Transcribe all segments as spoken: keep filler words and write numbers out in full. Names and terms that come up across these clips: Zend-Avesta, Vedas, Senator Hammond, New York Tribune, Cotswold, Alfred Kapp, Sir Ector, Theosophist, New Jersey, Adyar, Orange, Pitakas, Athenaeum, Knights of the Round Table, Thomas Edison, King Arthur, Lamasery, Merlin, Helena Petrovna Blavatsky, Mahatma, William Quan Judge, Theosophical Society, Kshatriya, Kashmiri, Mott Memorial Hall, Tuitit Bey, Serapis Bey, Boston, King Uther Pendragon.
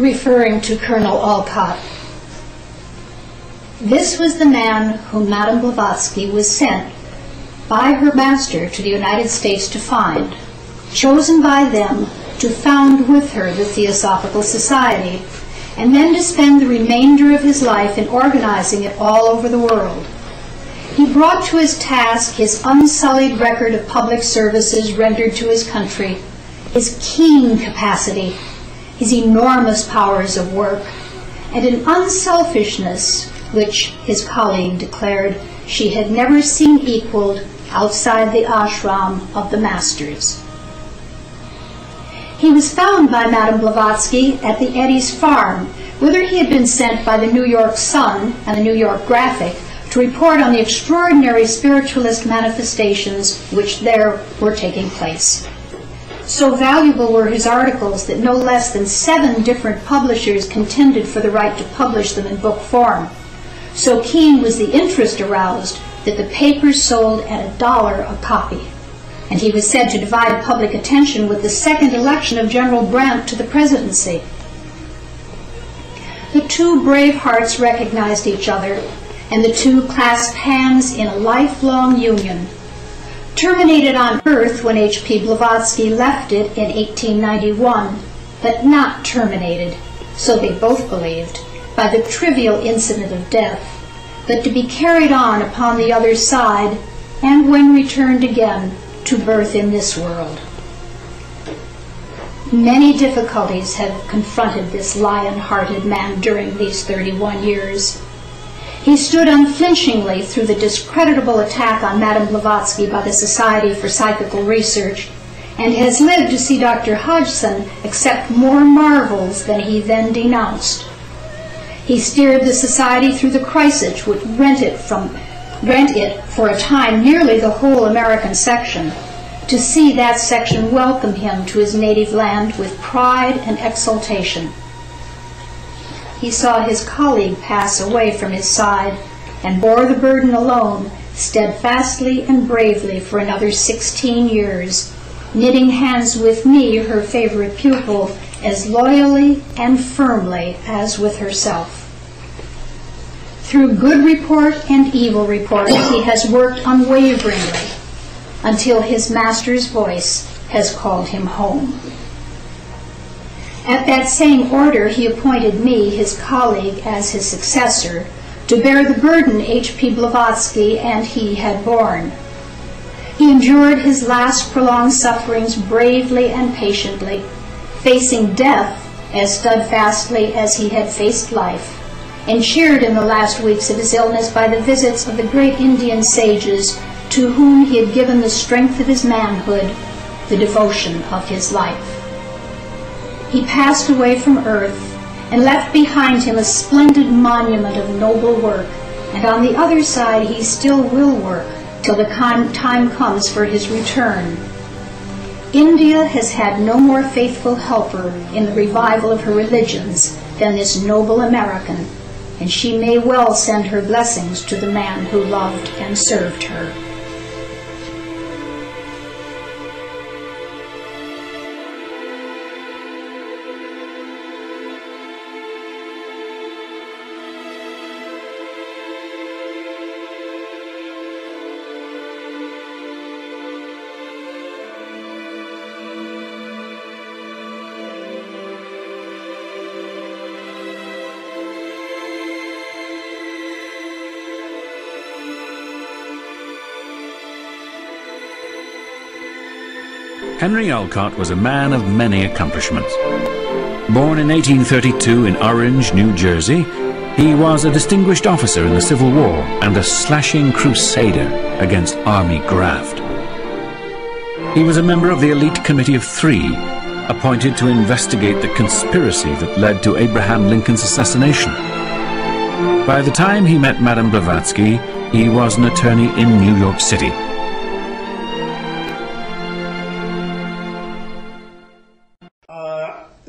referring to Colonel Olcott. This was the man whom Madame Blavatsky was sent by her master to the United States to find, chosen by them to found with her the Theosophical Society, and then to spend the remainder of his life in organizing it all over the world. He brought to his task his unsullied record of public services rendered to his country, his keen capacity, his enormous powers of work, and an unselfishness which, his colleague declared, she had never seen equaled outside the ashram of the masters. He was found by Madame Blavatsky at the Eddy's farm, whither he had been sent by the New York Sun and the New York Graphic to report on the extraordinary spiritualist manifestations which there were taking place. So valuable were his articles that no less than seven different publishers contended for the right to publish them in book form. So keen was the interest aroused that the papers sold at a dollar a copy. And he was said to divide public attention with the second election of General Grant to the presidency. The two brave hearts recognized each other, and the two clasped hands in a lifelong union, terminated on earth when H P Blavatsky left it in eighteen ninety-one, but not terminated, so they both believed, by the trivial incident of death, but to be carried on upon the other side, and when returned again, to birth in this world. Many difficulties have confronted this lion-hearted man during these thirty-one years. He stood unflinchingly through the discreditable attack on Madame Blavatsky by the Society for Psychical Research, and has lived to see Doctor Hodgson accept more marvels than he then denounced. He steered the Society through the crisis which rent it from rent it for a time nearly the whole American section, to see that section welcome him to his native land with pride and exultation. He saw his colleague pass away from his side and bore the burden alone, steadfastly and bravely for another sixteen years, knitting hands with me, her favorite pupil, as loyally and firmly as with herself. Through good report and evil report, he has worked unwaveringly until his master's voice has called him home. At that same order, he appointed me, his colleague, as his successor, to bear the burden H P Blavatsky and he had borne. He endured his last prolonged sufferings bravely and patiently, facing death as steadfastly as he had faced life, and cheered in the last weeks of his illness by the visits of the great Indian sages to whom he had given the strength of his manhood, the devotion of his life. He passed away from earth and left behind him a splendid monument of noble work, and on the other side he still will work till the time comes for his return. India has had no more faithful helper in the revival of her religions than this noble American, and she may well send her blessings to the man who loved and served her. Henry Olcott was a man of many accomplishments. Born in eighteen thirty-two in Orange, New Jersey, he was a distinguished officer in the Civil War and a slashing crusader against army graft. He was a member of the elite committee of three, appointed to investigate the conspiracy that led to Abraham Lincoln's assassination. By the time he met Madame Blavatsky, he was an attorney in New York City.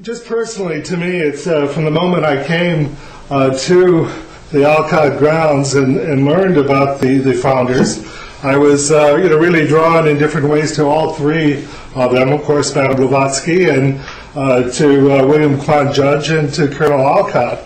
Just personally, to me, it's uh, from the moment I came uh, to the Olcott grounds and, and learned about the, the founders, I was uh, you know, really drawn in different ways to all three of them, of course, Madame Blavatsky and uh, to uh, William Quan Judge and to Colonel Olcott.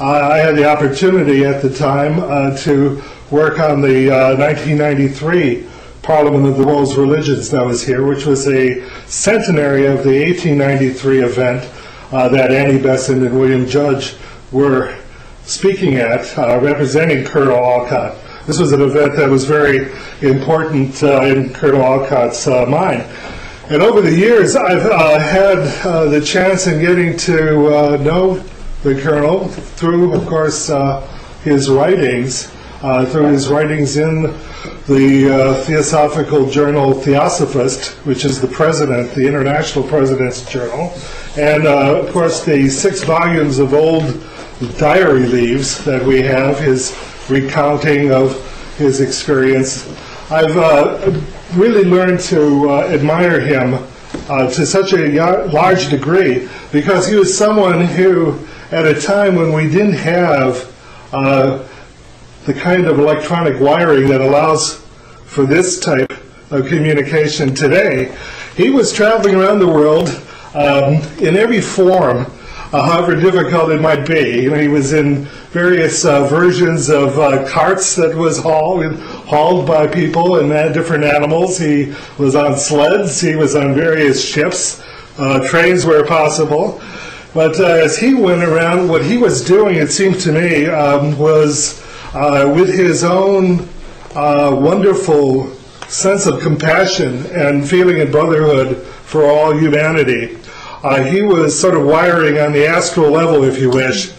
Uh, I had the opportunity at the time uh, to work on the uh, nineteen ninety-three Parliament of the World's Religions that was here, which was a centenary of the eighteen ninety-three event uh, that Annie Besant and William Judge were speaking at, uh, representing Colonel Olcott. This was an event that was very important uh, in Colonel Olcott's uh, mind. And over the years, I've uh, had uh, the chance in getting to uh, know the Colonel through, of course, uh, his writings, uh, through his writings in the uh, Theosophical Journal Theosophist, which is the president, the International President's Journal, and, uh, of course, the six volumes of old diary leaves that we have, his recounting of his experience. I've uh, really learned to uh, admire him uh, to such a large degree because he was someone who, at a time when we didn't have uh, the kind of electronic wiring that allows for this type of communication today, he was traveling around the world um, in every form, Uh, however difficult it might be. You know, he was in various uh, versions of uh, carts that was hauled, hauled by people and uh, different animals. He was on sleds. He was on various ships, uh, trains where possible. But uh, as he went around, what he was doing, it seemed to me, um, was uh, with his own uh, wonderful sense of compassion and feeling of brotherhood for all humanity. Uh, he was sort of wiring on the astral level, if you wish,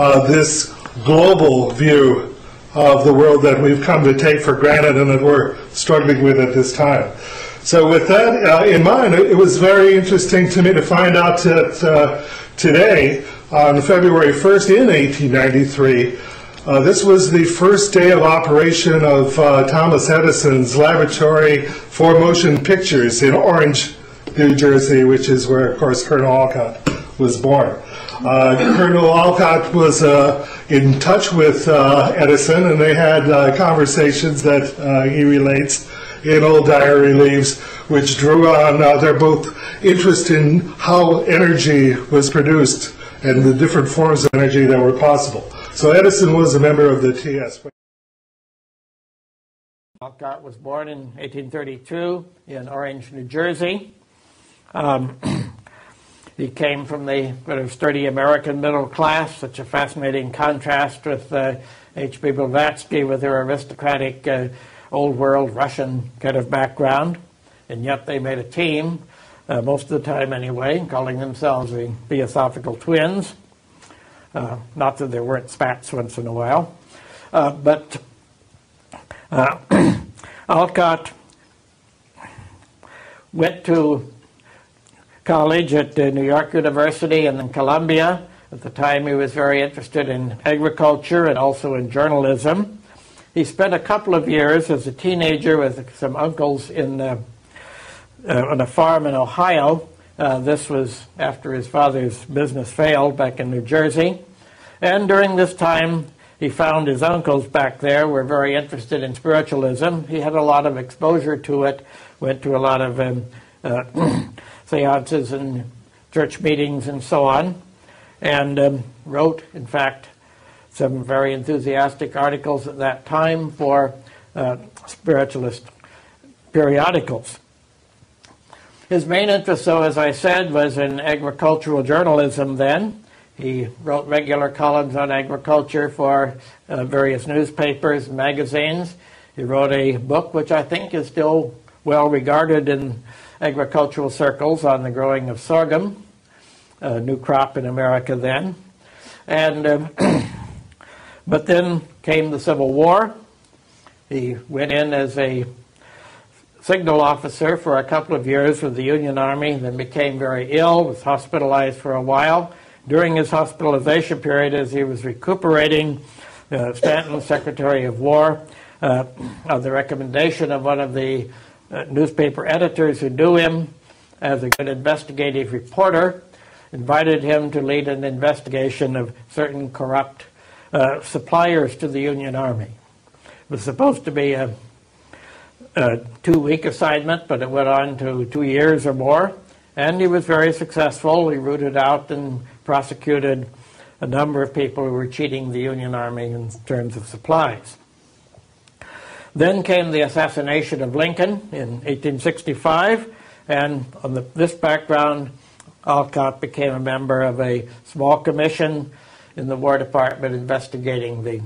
uh, this global view of the world that we've come to take for granted and that we're struggling with at this time. So with that uh, in mind, it was very interesting to me to find out that uh, today, on February first in eighteen ninety-three, uh, this was the first day of operation of uh, Thomas Edison's laboratory for motion pictures in Orange, New Jersey, which is where, of course, Colonel Olcott was born. Uh, Colonel Olcott was uh, in touch with uh, Edison, and they had uh, conversations that uh, he relates in old diary leaves, which drew on uh, their both interest in how energy was produced and the different forms of energy that were possible. So Edison was a member of the T S. Olcott was born in eighteen thirty-two in Orange, New Jersey. Um, he came from the sort of sturdy American middle class, such a fascinating contrast with H B Uh, Blavatsky with her aristocratic, uh, old-world Russian kind of background. And yet they made a team, uh, most of the time anyway, calling themselves the Theosophical Twins. Uh, not that there weren't spats once in a while. Uh, but uh, Olcott went to college at uh, New York University and then Columbia. At the time he was very interested in agriculture and also in journalism. He spent a couple of years as a teenager with some uncles in, uh, uh, on a farm in Ohio. Uh, this was after his father's business failed back in New Jersey. And during this time he found his uncles back there were very interested in spiritualism. He had a lot of exposure to it, went to a lot of um, uh, seances and church meetings and so on, and um, wrote, in fact, some very enthusiastic articles at that time for uh, spiritualist periodicals. His main interest, though, as I said, was in agricultural journalism then. He wrote regular columns on agriculture for uh, various newspapers and magazines. He wrote a book which I think is still well regarded in agricultural circles on the growing of sorghum, a new crop in America then. And, uh, but then came the Civil War. He went in as a signal officer for a couple of years with the Union Army, then became very ill, was hospitalized for a while. During his hospitalization period, as he was recuperating, uh, Stanton, Secretary of War, uh, on the recommendation of one of the Uh, newspaper editors who knew him as a good investigative reporter, invited him to lead an investigation of certain corrupt uh, suppliers to the Union Army. It was supposed to be a, a two-week assignment, but it went on to two years or more, And he was very successful. He rooted out and prosecuted a number of people who were cheating the Union Army in terms of supplies. Then came the assassination of Lincoln in eighteen sixty-five, and on the, this background, Olcott became a member of a small commission in the War Department investigating the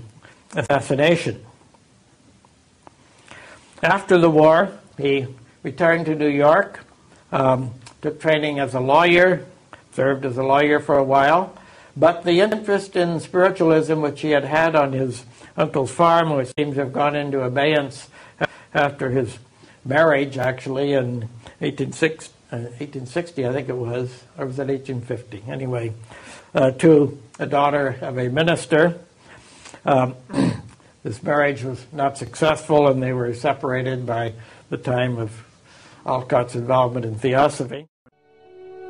assassination. After the war, he returned to New York, um, took training as a lawyer, served as a lawyer for a while, but the interest in spiritualism which he had had on his uncle's farm, which seems to have gone into abeyance after his marriage, actually, in eighteen sixty, I think it was, or was it eighteen fifty? Anyway, uh, to a daughter of a minister. Um, this marriage was not successful, and they were separated by the time of Olcott's involvement in theosophy.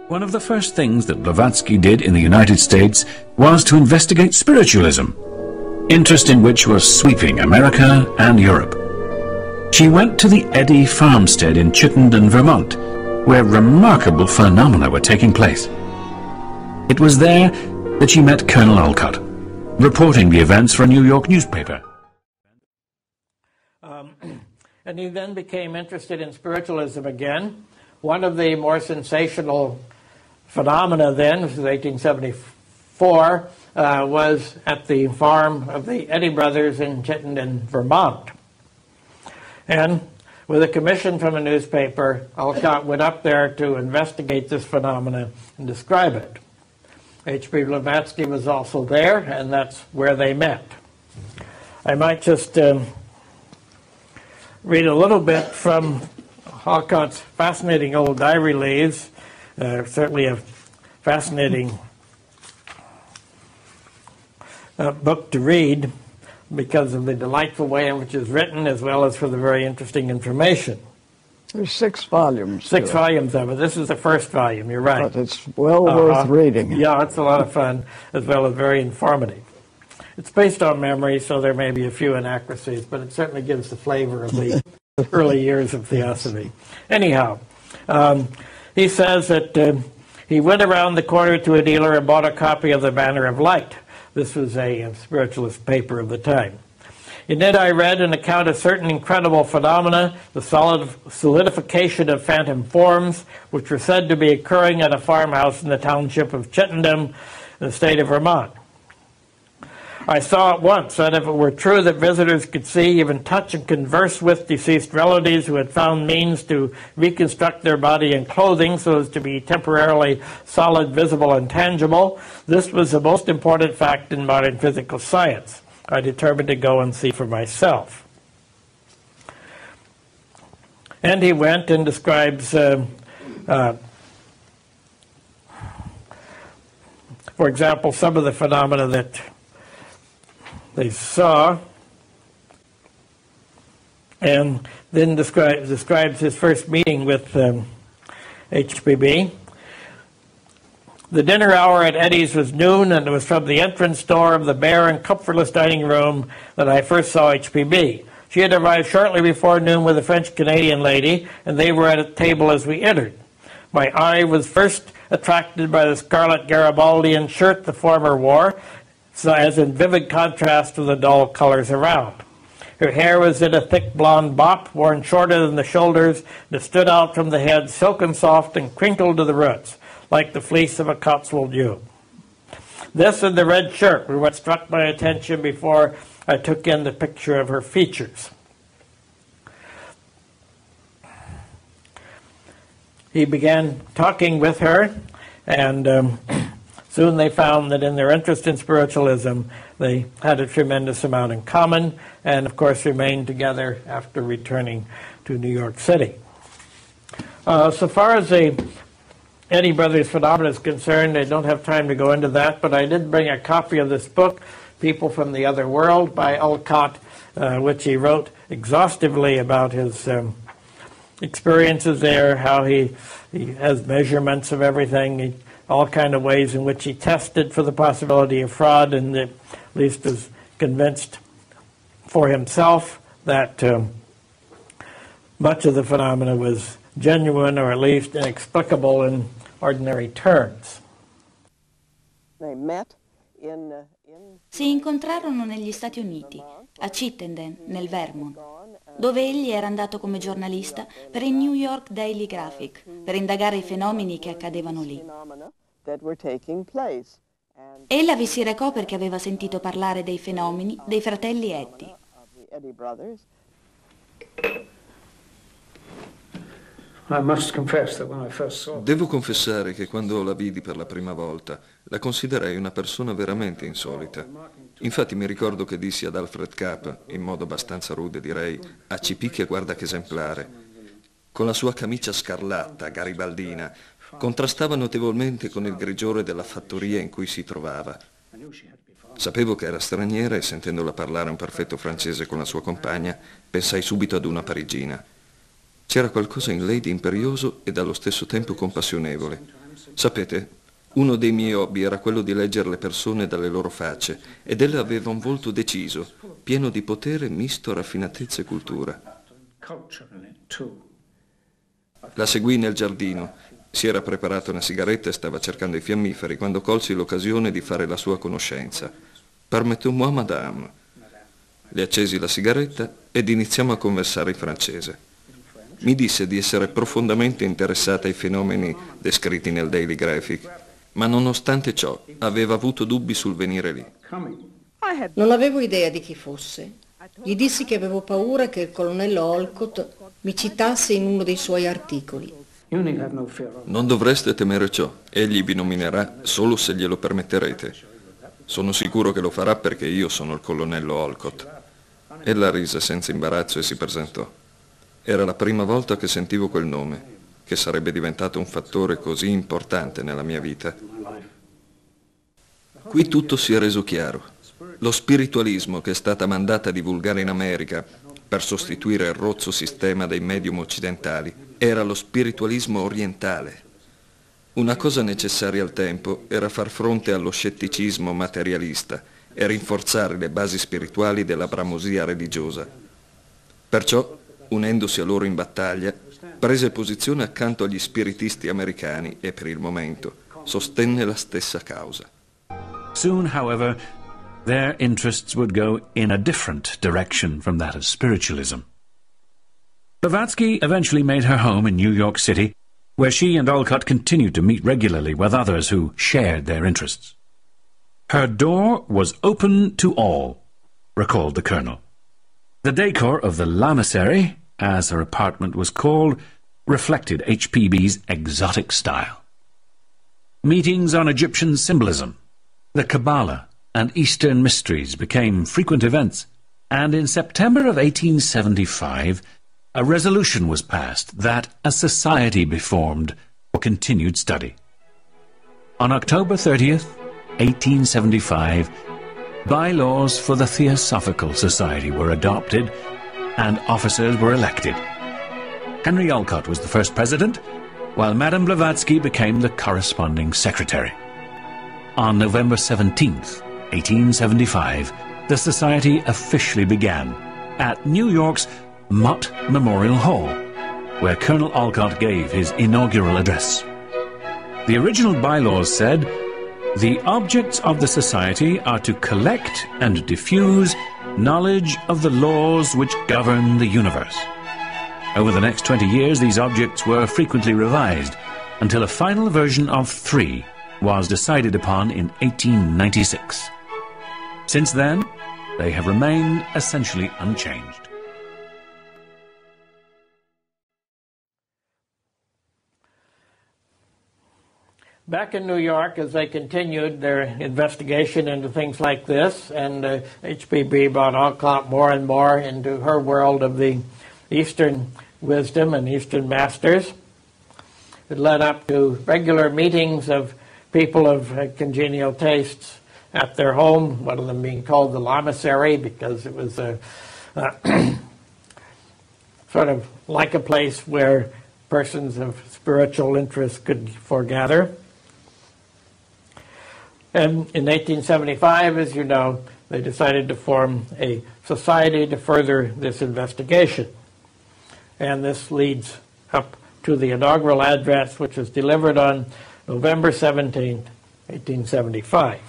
One of the first things that Blavatsky did in the United States was to investigate spiritualism, interest in which was sweeping America and Europe. She went to the Eddy farmstead in Chittenden, Vermont, where remarkable phenomena were taking place. It was there that she met Colonel Olcott, reporting the events for a New York newspaper. Um, and he then became interested in spiritualism again. One of the more sensational phenomena then, this is eighteen seventy-four, Uh, was at the farm of the Eddy brothers in Chittenden, Vermont. And with a commission from a newspaper, Olcott went up there to investigate this phenomena and describe it. H B Blavatsky was also there, and that's where they met. I might just um, read a little bit from Olcott's fascinating old diary leaves, uh, certainly a fascinating Uh, book to read because of the delightful way in which it's written, as well as for the very interesting information. There's six volumes. Six volumes of it. This is the first volume, you're right. But it's well uh-huh. worth reading. Yeah, it's a lot of fun, as well as very informative. It's based on memory, so there may be a few inaccuracies, but it certainly gives the flavor of the early years of theosophy. Anyhow, um, he says that uh, he went around the corner to a dealer and bought a copy of the Banner of Light. This was a, a spiritualist paper of the time. In it I read an account of certain incredible phenomena, the solid solidification of phantom forms, which were said to be occurring at a farmhouse in the township of Chittenden, in the state of Vermont. I saw at once that if it were true that visitors could see, even touch, and converse with deceased relatives who had found means to reconstruct their body and clothing so as to be temporarily solid, visible, and tangible, this was the most important fact in modern physical science. I determined to go and see for myself. And he went and describes, uh, uh, for example, some of the phenomena that they saw, and then describe, describes his first meeting with um, H B B. The dinner hour at Eddy's was noon, and it was from the entrance door of the bare and comfortless dining room that I first saw H B B. She had arrived shortly before noon with a French-Canadian lady, and they were at a table as we entered. My eye was first attracted by the scarlet Garibaldian shirt the former wore, so as in vivid contrast to the dull colors around. Her hair was in a thick blonde bop, worn shorter than the shoulders, and it stood out from the head, silken soft and crinkled to the roots, like the fleece of a Cotswold ewe. This and the red shirt were what struck my attention before I took in the picture of her features. He began talking with her, and um, soon they found that in their interest in spiritualism, they had a tremendous amount in common, and of course remained together after returning to New York City. Uh, so far as the Eddy Brothers phenomena is concerned, I don't have time to go into that, but I did bring a copy of this book, People from the Other World, by Olcott, uh, which he wrote exhaustively about his um, experiences there, how he, he has measurements of everything. He, all kind of ways in which he tested for the possibility of fraud, and at least was convinced for himself that um, much of the phenomena was genuine or at least inexplicable in ordinary terms. They met in, uh, in... Si incontrarono negli Stati Uniti, a Chittenden, nel Vermont, dove egli era andato come giornalista per il New York Daily Graphic, per indagare i fenomeni che accadevano lì. Ella vi si recò perché aveva sentito parlare dei fenomeni dei fratelli Eddy. Devo confessare che quando la vidi per la prima volta la considerai una persona veramente insolita. Infatti mi ricordo che dissi ad Alfred Kapp, in modo abbastanza rude direi, a cipicchia guarda che esemplare, con la sua camicia scarlatta, garibaldina, contrastava notevolmente con il grigiore della fattoria in cui si trovava. Sapevo che era straniera e sentendola parlare un perfetto francese con la sua compagna, pensai subito ad una parigina. C'era qualcosa in lei di imperioso ed allo stesso tempo compassionevole. Sapete, uno dei miei hobby era quello di leggere le persone dalle loro facce ed ella aveva un volto deciso, pieno di potere misto a raffinatezza e cultura. La seguì nel giardino. Si era preparata una sigaretta e stava cercando i fiammiferi quando colsi l'occasione di fare la sua conoscenza. Permettez-moi, madame. Le accesi la sigaretta ed iniziamo a conversare in francese. Mi disse di essere profondamente interessata ai fenomeni descritti nel Daily Graphic, ma nonostante ciò aveva avuto dubbi sul venire lì. Non avevo idea di chi fosse. Gli dissi che avevo paura che il colonnello Olcott mi citasse in uno dei suoi articoli. Non dovreste temere ciò, egli vi nominerà solo se glielo permetterete. Sono sicuro che lo farà perché io sono il colonnello Olcott. Ella rise senza imbarazzo e si presentò. Era la prima volta che sentivo quel nome, che sarebbe diventato un fattore così importante nella mia vita. Qui tutto si è reso chiaro. Lo spiritualismo che è stata mandata a divulgare in America per sostituire il rozzo sistema dei medium occidentali era lo spiritualismo orientale. Una cosa necessaria al tempo era far fronte allo scetticismo materialista e rinforzare le basi spirituali della bramosia religiosa. Perciò, unendosi a loro in battaglia, prese posizione accanto agli spiritisti americani e per il momento sostenne la stessa causa. Soon, however, their interests would go in a different direction from that of spiritualism. Blavatsky eventually made her home in New York City, where she and Olcott continued to meet regularly with others who shared their interests. Her door was open to all, recalled the colonel. The decor of the Lamasery, as her apartment was called, reflected H P B's exotic style. Meetings on Egyptian symbolism, the Kabbalah and Eastern mysteries became frequent events, and in September of eighteen seventy-five a resolution was passed that a society be formed for continued study. On October thirtieth, eighteen seventy-five, bylaws for the Theosophical Society were adopted and officers were elected. Henry Olcott was the first president, while Madame Blavatsky became the corresponding secretary. On November seventeenth, eighteen seventy-five, the society officially began at New York's Mott Memorial Hall, where Colonel Olcott gave his inaugural address. The original bylaws said, "The objects of the society are to collect and diffuse knowledge of the laws which govern the universe." Over the next twenty years, these objects were frequently revised until a final version of three was decided upon in eighteen ninety-six. Since then, they have remained essentially unchanged. Back in New York, as they continued their investigation into things like this, and uh, H P B brought Olcott more and more into her world of the Eastern wisdom and Eastern masters. It led up to regular meetings of people of uh, congenial tastes at their home, one of them being called the Lamasery because it was a, uh, sort of like a place where persons of spiritual interest could foregather. And in eighteen seventy-five, as you know, they decided to form a society to further this investigation. And this leads up to the inaugural address, which was delivered on November seventeenth, eighteen seventy-five.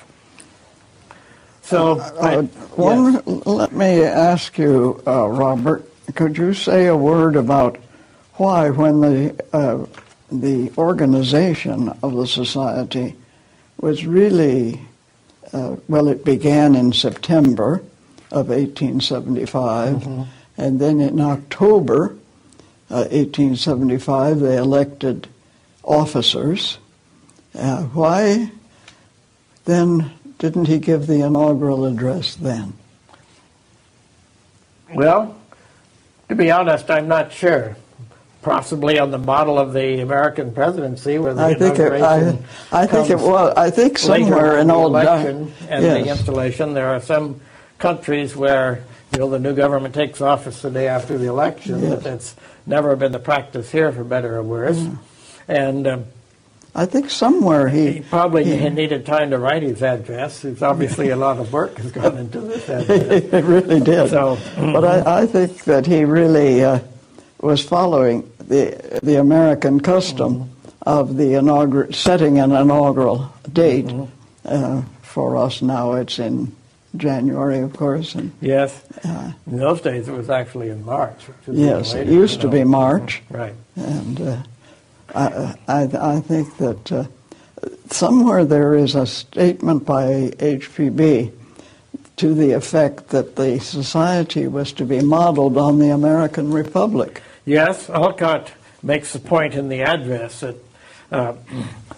So, uh, I, uh, well, yes. Let me ask you, uh, Robert, could you say a word about why, when the, uh, the organization of the society was really, uh, well, it began in September of eighteen seventy-five, mm-hmm. and then in October uh, eighteen seventy-five they elected officers. Uh, why then didn't he give the inaugural address then? Well, to be honest, I'm not sure. Possibly on the model of the American presidency, where the I inauguration think it, I, I think it was. I think somewhere in old election and yes. the installation. There are some countries where you know the new government takes office the day after the election, yes. but that's never been the practice here, for better or worse. Mm. And um, I think somewhere he, he probably he, needed time to write his address. It's obviously a lot of work has gone into this address. It really did. So, but I, I think that he really. Uh, was following the the American custom mm-hmm. of the inaugural setting an inaugural date. Mm-hmm. uh, for us now it's in January, of course. And, yes. Uh, in those days it was actually in March. Yes, later, it used to know. be March. Mm-hmm. Right. And uh, I, I I think that uh, somewhere there is a statement by H P B to the effect that the society was to be modeled on the American Republic. Yes, Olcott makes the point in the address that uh,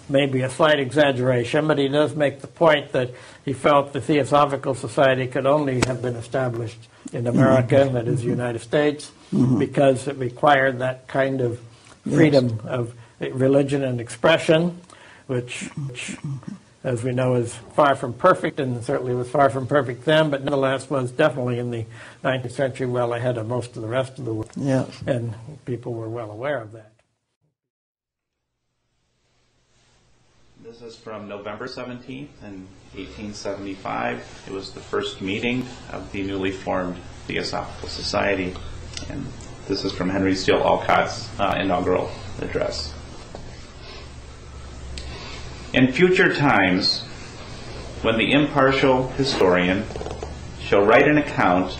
maybe a slight exaggeration, but he does make the point that he felt the Theosophical Society could only have been established in America, mm-hmm. that is the United States, mm-hmm. because it required that kind of freedom yes. of religion and expression, which, which as we know is far from perfect, and certainly was far from perfect then, but nonetheless was definitely in the nineteenth century well ahead of most of the rest of the world. Yes. And people were well aware of that. This is from November seventeenth in eighteen seventy-five. It was the first meeting of the newly formed Theosophical Society. And this is from Henry Steel Olcott's uh, inaugural address. In future times, when the impartial historian shall write an account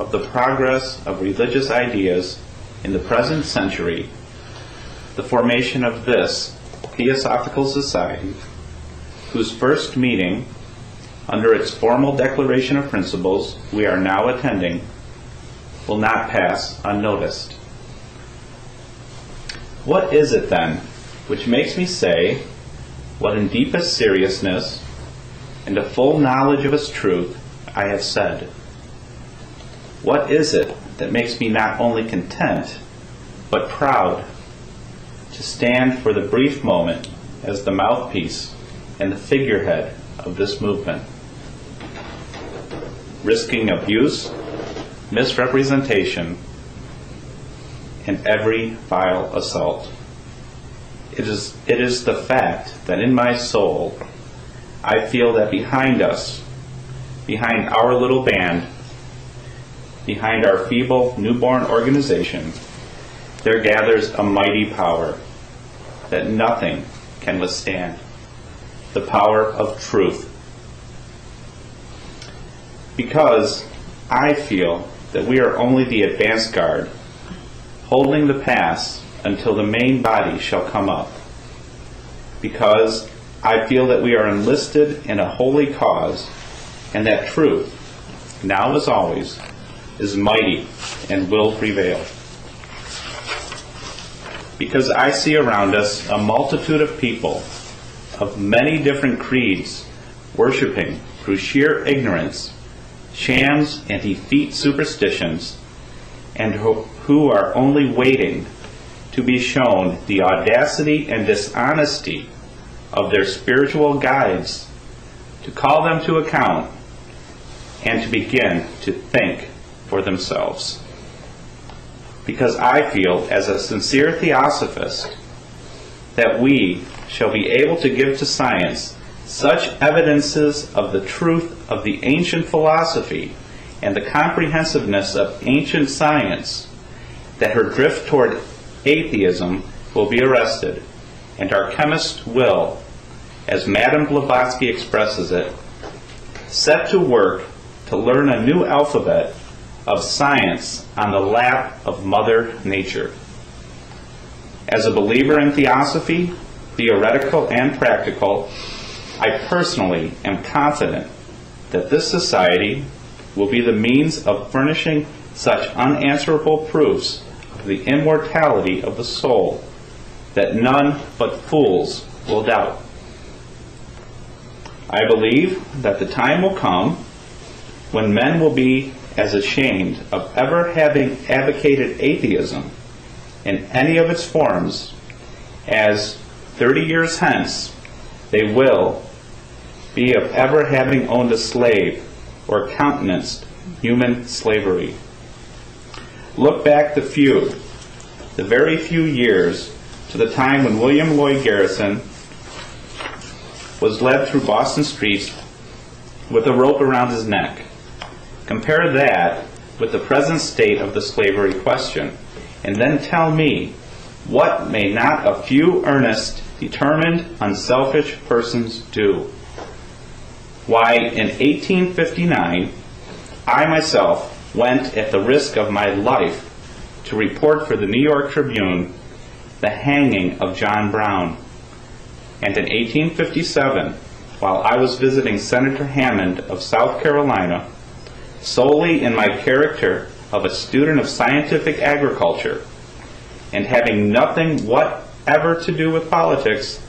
of the progress of religious ideas in the present century, the formation of this Theosophical Society, whose first meeting, under its formal declaration of principles we are now attending, will not pass unnoticed. What is it then which makes me say, what in deepest seriousness and a full knowledge of its truth I have said? What is it that makes me not only content, but proud to stand for the brief moment as the mouthpiece and the figurehead of this movement, risking abuse, misrepresentation, and every vile assault? It is, it is the fact that in my soul I feel that behind us, behind our little band, behind our feeble newborn organization, there gathers a mighty power that nothing can withstand, the power of truth. Because I feel that we are only the advance guard, holding the pass until the main body shall come up. Because I feel that we are enlisted in a holy cause, and that truth, now as always, is mighty and will prevail. Because I see around us a multitude of people of many different creeds worshiping through sheer ignorance, shams and effete superstitions, and who, who are only waiting to be shown the audacity and dishonesty of their spiritual guides, to call them to account, and to begin to think for themselves. Because I feel, as a sincere theosophist, that we shall be able to give to science such evidences of the truth of the ancient philosophy and the comprehensiveness of ancient science that her drift toward atheism will be arrested, and our chemist will, as Madame Blavatsky expresses it, set to work to learn a new alphabet of science on the lap of Mother Nature. As a believer in theosophy, theoretical and practical, I personally am confident that this society will be the means of furnishing such unanswerable proofs of the immortality of the soul that none but fools will doubt. I believe that the time will come when men will be as ashamed of ever having advocated atheism in any of its forms as thirty years hence they will be of ever having owned a slave or countenanced human slavery. Look back the few, the very few years to the time when William Lloyd Garrison was led through Boston streets with a rope around his neck. Compare that with the present state of the slavery question, and then tell me what may not a few earnest, determined, unselfish persons do. Why, in eighteen fifty-nine, I myself went at the risk of my life to report for the New York Tribune the hanging of John Brown. And in eighteen fifty-seven, while I was visiting Senator Hammond of South Carolina, solely in my character of a student of scientific agriculture, and having nothing whatever to do with politics,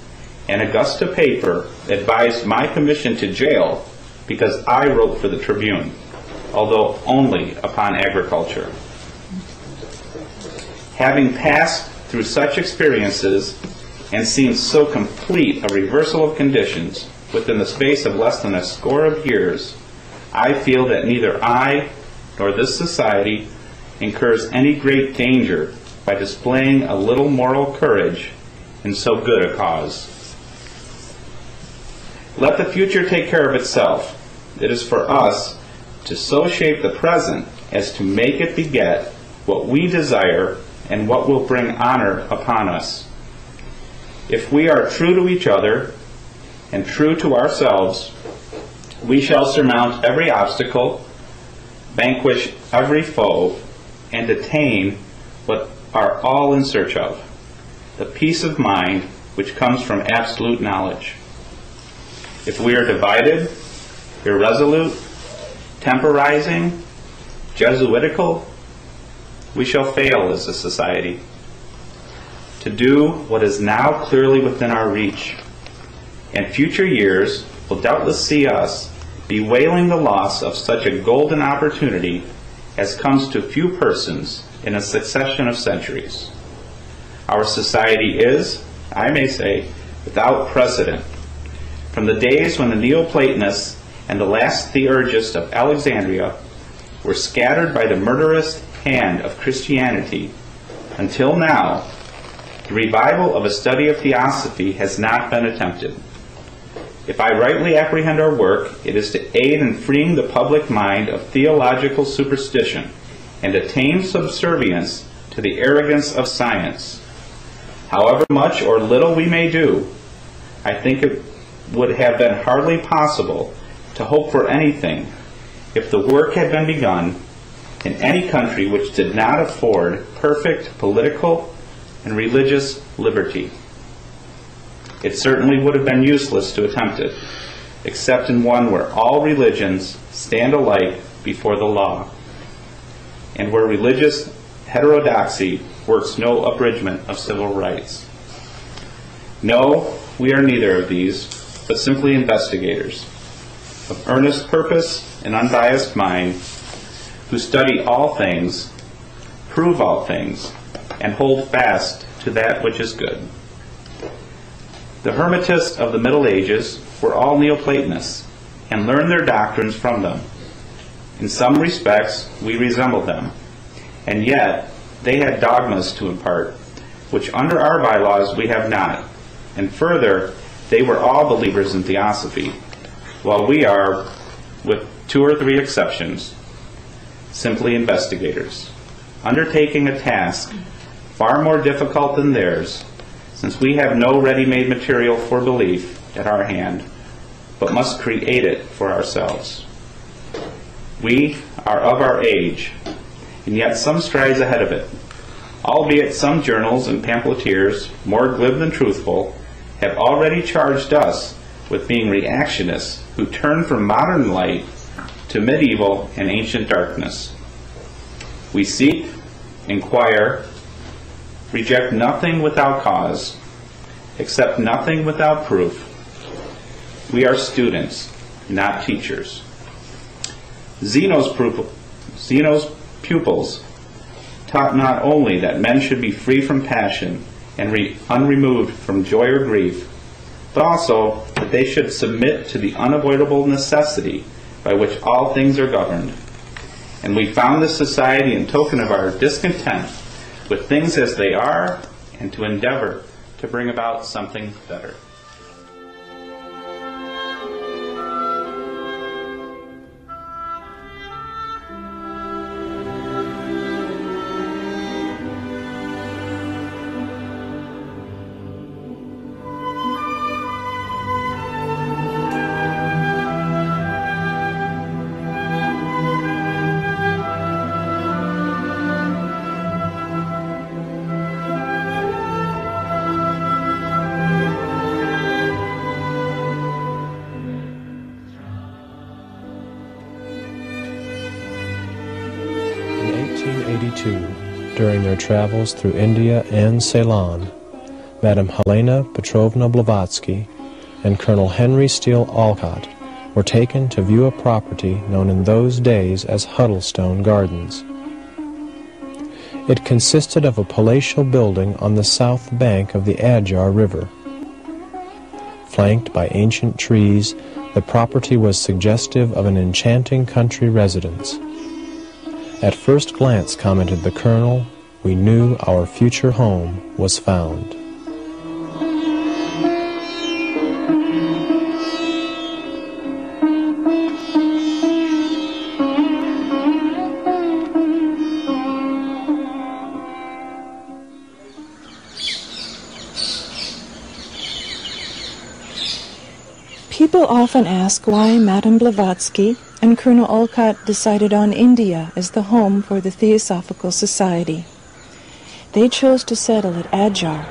an Augusta paper advised my commission to jail because I wrote for the Tribune, although only upon agriculture. Having passed through such experiences and seen so complete a reversal of conditions within the space of less than a score of years, I feel that neither I nor this society incurs any great danger by displaying a little moral courage in so good a cause. Let the future take care of itself. It is for us to so shape the present as to make it beget what we desire and what will bring honor upon us. If we are true to each other and true to ourselves, we shall surmount every obstacle, vanquish every foe, and attain what are all in search of, the peace of mind which comes from absolute knowledge. If we are divided, irresolute, temporizing, Jesuitical, we shall fail as a society. To do what is now clearly within our reach, and future years will doubtless see us bewailing the loss of such a golden opportunity as comes to few persons in a succession of centuries. Our society is, I may say, without precedent. From the days when the Neoplatonists and the last theurgists of Alexandria were scattered by the murderous hand of Christianity, until now, the revival of a study of theosophy has not been attempted. If I rightly apprehend our work, it is to aid in freeing the public mind of theological superstition and attain subservience to the arrogance of science. However much or little we may do, I think it would have been hardly possible to hope for anything if the work had been begun in any country which did not afford perfect political and religious liberty. It certainly would have been useless to attempt it, except in one where all religions stand alike before the law, and where religious heterodoxy works no abridgment of civil rights. No, we are neither of these, but simply investigators of earnest purpose and unbiased mind, who study all things, prove all things, and hold fast to that which is good. The Hermetists of the Middle Ages were all Neoplatonists and learned their doctrines from them. In some respects, we resembled them, and yet they had dogmas to impart, which under our bylaws we have not, and further, they were all believers in theosophy, while we are, with two or three exceptions, simply investigators, undertaking a task far more difficult than theirs, Since we have no ready-made material for belief at our hand, but must create it for ourselves. We are of our age, and yet some strides ahead of it, albeit some journals and pamphleteers, more glib than truthful, have already charged us with being reactionists who turn from modern light to medieval and ancient darkness. We seek, inquire, reject nothing without cause, accept nothing without proof. We are students, not teachers. Zeno's, pupil, Zeno's pupils taught not only that men should be free from passion and re, unremoved from joy or grief, but also that they should submit to the unavoidable necessity by which all things are governed. And we found this society in token of our discontent with things as they are, and to endeavor to bring about something better. During their travels through India and Ceylon, Madame Helena Petrovna Blavatsky and Colonel Henry Steel Olcott were taken to view a property known in those days as Huddlestone Gardens. It consisted of a palatial building on the south bank of the Adyar River. Flanked by ancient trees, the property was suggestive of an enchanting country residence. At first glance, commented the colonel, we knew our future home was found. People often ask why Madame Blavatsky and Colonel Olcott decided on India as the home for the Theosophical Society. They chose to settle at Adyar,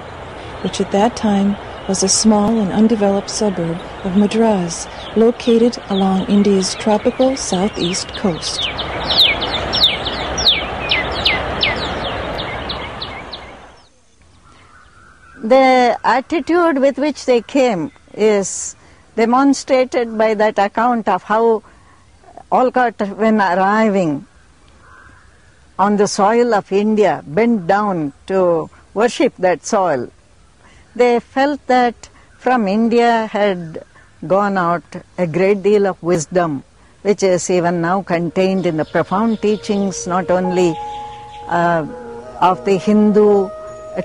which at that time was a small and undeveloped suburb of Madras, located along India's tropical southeast coast. The attitude with which they came is demonstrated by that account of how Olcott, when arriving on the soil of India, bent down to worship that soil. They felt that from India had gone out a great deal of wisdom, which is even now contained in the profound teachings not only uh, of the Hindu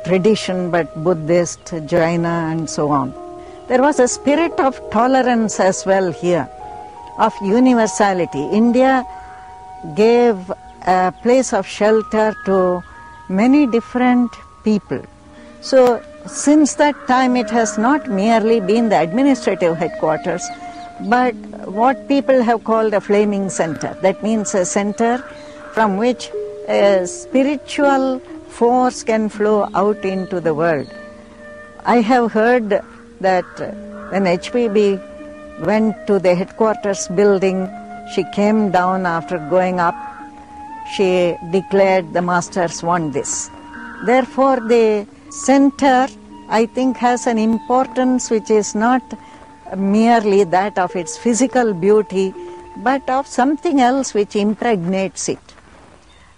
tradition but Buddhist, Jaina and so on. There was a spirit of tolerance as well here, of universality. India gave a place of shelter to many different people. So since that time it has not merely been the administrative headquarters, but what people have called a flaming center. That means a center from which a spiritual force can flow out into the world. I have heard that when H P B went to the headquarters building, she came down after going up, she declared the masters want this. Therefore the center, I think, has an importance which is not merely that of its physical beauty, but of something else which impregnates it.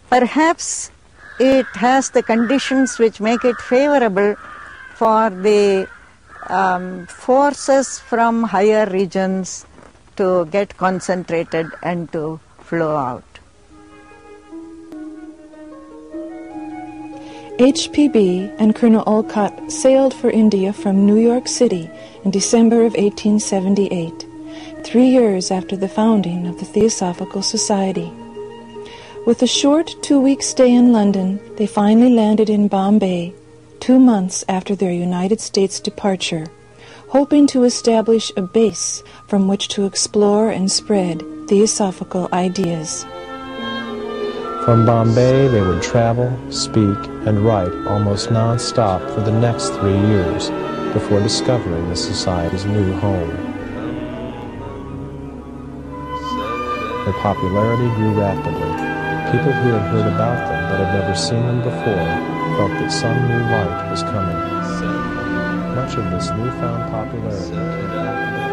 Perhaps it has the conditions which make it favorable for the Um, forces from higher regions to get concentrated and to flow out. H P B and Colonel Olcott sailed for India from New York City in December of eighteen seventy-eight, three years after the founding of the Theosophical Society. With a short two-week stay in London, they finally landed in Bombay, two months after their United States departure, hoping to establish a base from which to explore and spread theosophical ideas. From Bombay, they would travel, speak, and write almost non-stop for the next three years before discovering the Society's new home. Their popularity grew rapidly. People who had heard about them but had never seen them before felt that some new light was coming. Much of this newfound popularity came back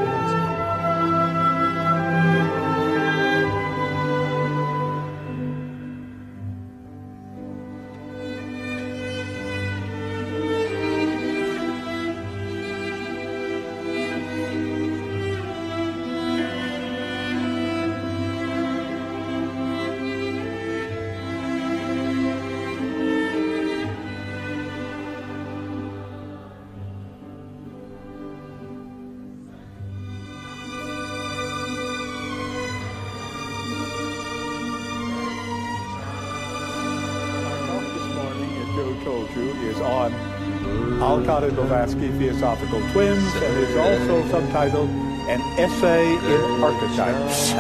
to the Blavatsky Theosophical Twins, and is also subtitled An Essay in Archetypes.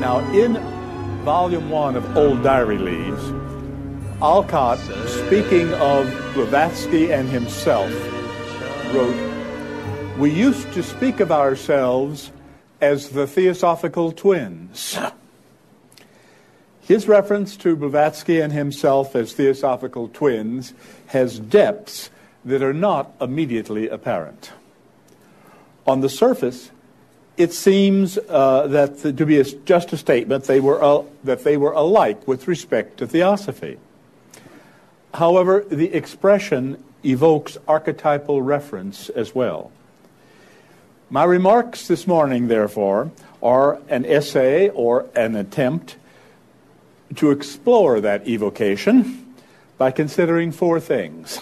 Now, in Volume one of Old Diary Leaves, Olcott, speaking of Blavatsky and himself, wrote, "We used to speak of ourselves as the Theosophical Twins." His reference to Blavatsky and himself as Theosophical Twins has depths that are not immediately apparent. On the surface, it seems uh, that the, to be a, just a statement they were, uh, that they were alike with respect to theosophy. However, the expression evokes archetypal reference as well. My remarks this morning, therefore, are an essay or an attempt to explore that evocation by considering four things.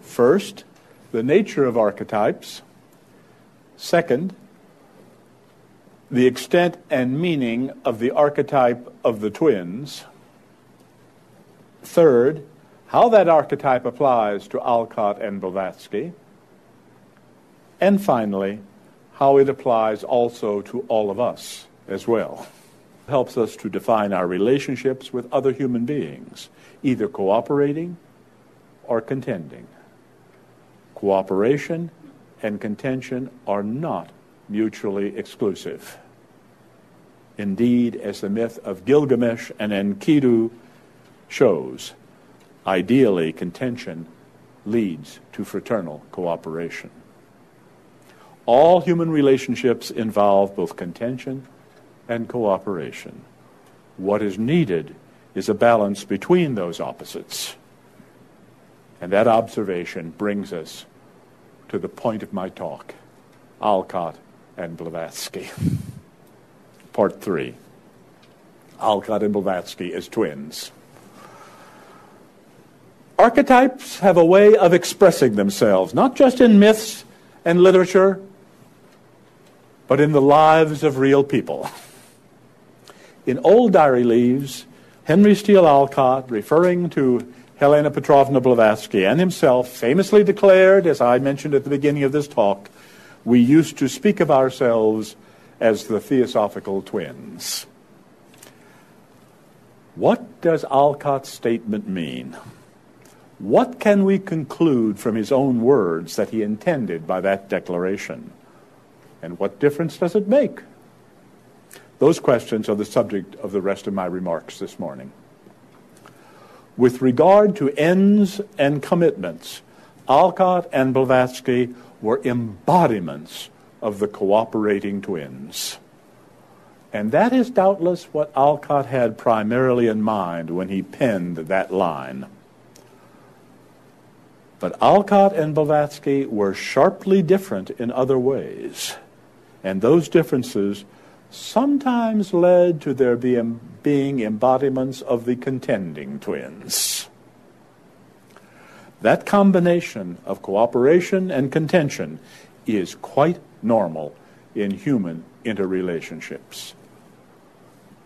First, the nature of archetypes. Second, the extent and meaning of the archetype of the twins. Third, how that archetype applies to Olcott and Blavatsky. And finally, how it applies also to all of us as well. Helps us to define our relationships with other human beings, either cooperating or contending. Cooperation and contention are not mutually exclusive. Indeed, as the myth of Gilgamesh and Enkidu shows, ideally contention leads to fraternal cooperation. All human relationships involve both contention and cooperation. What is needed is a balance between those opposites. And that observation brings us to the point of my talk, Olcott and Blavatsky. Part three, Olcott and Blavatsky as twins. Archetypes have a way of expressing themselves, not just in myths and literature, but in the lives of real people. In Old Diary Leaves, Henry Steel Olcott, referring to Helena Petrovna Blavatsky and himself, famously declared, as I mentioned at the beginning of this talk, we used to speak of ourselves as the Theosophical Twins. What does Olcott's statement mean? What can we conclude from his own words that he intended by that declaration? And what difference does it make? Those questions are the subject of the rest of my remarks this morning. With regard to ends and commitments, Olcott and Blavatsky were embodiments of the cooperating twins. And that is doubtless what Olcott had primarily in mind when he penned that line. But Olcott and Blavatsky were sharply different in other ways. And those differences sometimes led to their being embodiments of the contending twins. That combination of cooperation and contention is quite normal in human interrelationships.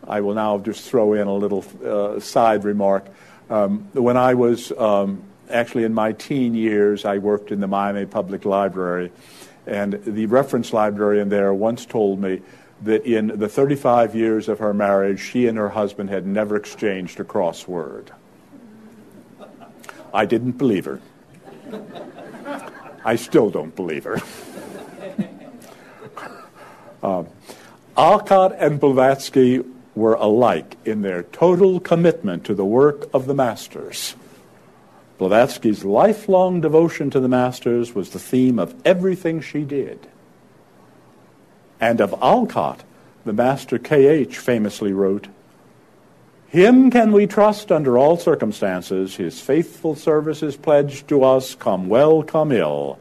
I will now just throw in a little uh, side remark Um, when I was um, actually in my teen years, I worked in the Miami Public Library, and the reference librarian there once told me that in the thirty-five years of her marriage, she and her husband had never exchanged a crossword. I didn't believe her. I still don't believe her. um, Olcott and Blavatsky were alike in their total commitment to the work of the masters. Blavatsky's lifelong devotion to the masters was the theme of everything she did. And of Olcott, the Master K H famously wrote, "Him can we trust under all circumstances. His faithful services pledged to us, come well, come ill.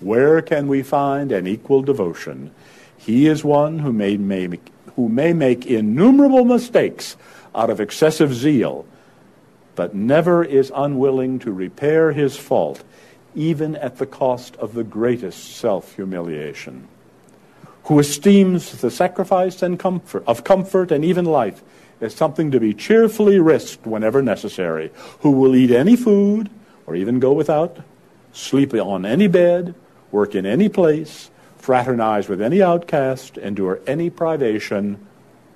Where can we find an equal devotion? He is one who may make, who may make innumerable mistakes out of excessive zeal, but never is unwilling to repair his fault, even at the cost of the greatest self-humiliation. Who esteems the sacrifice and comfort of comfort and even life as something to be cheerfully risked whenever necessary, who will eat any food or even go without, sleep on any bed, work in any place, fraternize with any outcast, endure any privation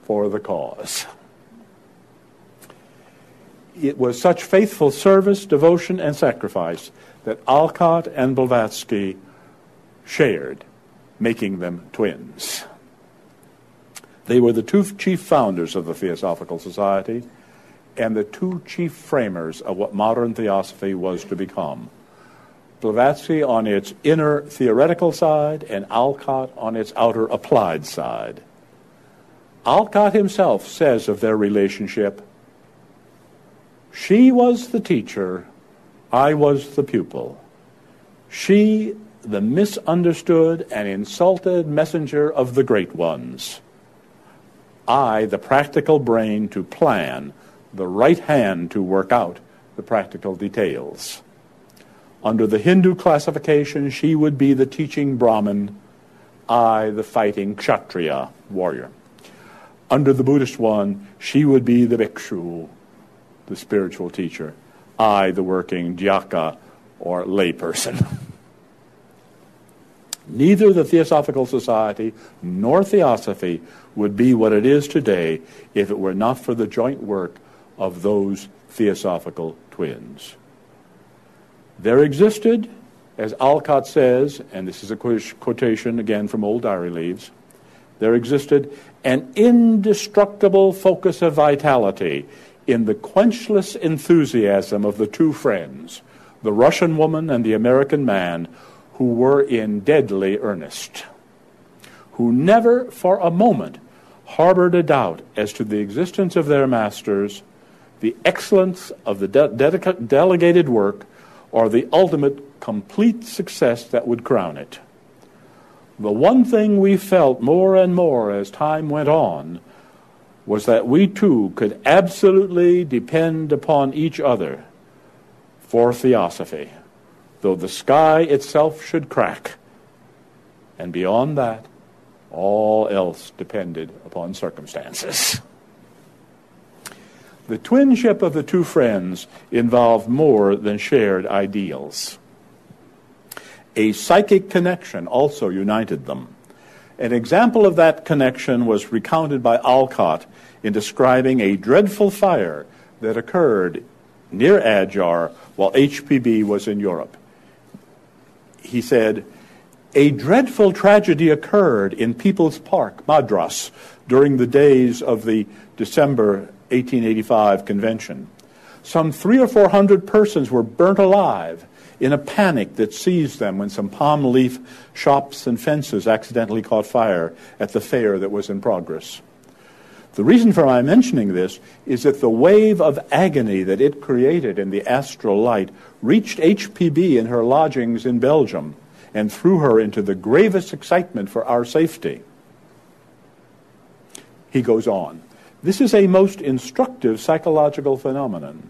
for the cause." It was such faithful service, devotion, and sacrifice that Olcott and Blavatsky shared, making them twins. They were the two chief founders of the Theosophical Society and the two chief framers of what modern theosophy was to become. Blavatsky on its inner theoretical side and Olcott on its outer applied side. Olcott himself says of their relationship, "She was the teacher, I was the pupil. She the misunderstood and insulted messenger of the great ones. I, the practical brain to plan, the right hand to work out the practical details." Under the Hindu classification, she would be the teaching Brahmin, I, the fighting Kshatriya warrior. Under the Buddhist one, she would be the bhikshu, the spiritual teacher, I, the working dhyaka, or layperson. Neither the Theosophical Society nor Theosophy would be what it is today if it were not for the joint work of those Theosophical twins. There existed, as Olcott says, and this is a quotation again from old diary leaves, there existed an indestructible focus of vitality in the quenchless enthusiasm of the two friends, the Russian woman and the American man, who were in deadly earnest, who never for a moment harbored a doubt as to the existence of their masters, the excellence of the de- dedica- delegated work, or the ultimate complete success that would crown it. The one thing we felt more and more as time went on was that we too could absolutely depend upon each other for theosophy, though the sky itself should crack, and beyond that, all else depended upon circumstances. The twinship of the two friends involved more than shared ideals. A psychic connection also united them. An example of that connection was recounted by Olcott in describing a dreadful fire that occurred near Adyar while H P B was in Europe. He said, "A dreadful tragedy occurred in People's Park, Madras, during the days of the December eighteen eighty-five convention. Some three or four hundred persons were burnt alive in a panic that seized them when some palm leaf shops and fences accidentally caught fire at the fair that was in progress. The reason for my mentioning this is that the wave of agony that it created in the astral light reached H P B in her lodgings in Belgium and threw her into the gravest excitement for our safety." He goes on, "This is a most instructive psychological phenomenon.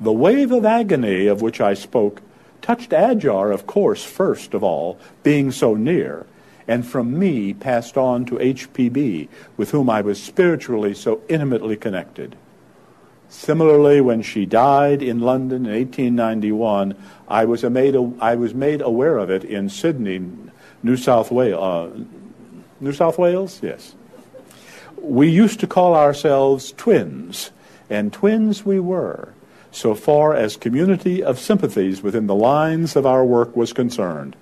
The wave of agony of which I spoke touched Adyar, of course, first of all, being so near, and from me passed on to H P B, with whom I was spiritually so intimately connected. Similarly, when she died in London in eighteen ninety-one, I was made I was made aware of it in Sydney, New South Wales. Uh, New South Wales, yes. We used to call ourselves twins, and twins we were, so far as community of sympathies within the lines of our work was concerned.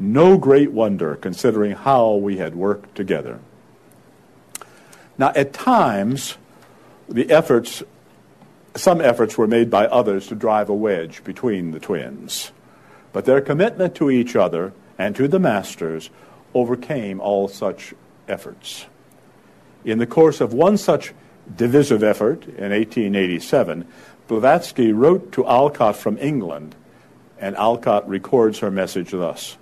No great wonder, considering how we had worked together. Now, at times, the efforts, some efforts were made by others to drive a wedge between the twins, but their commitment to each other and to the masters overcame all such efforts. In the course of one such divisive effort in eighteen eighty-seven, Blavatsky wrote to Olcott from England, and Olcott records her message thus: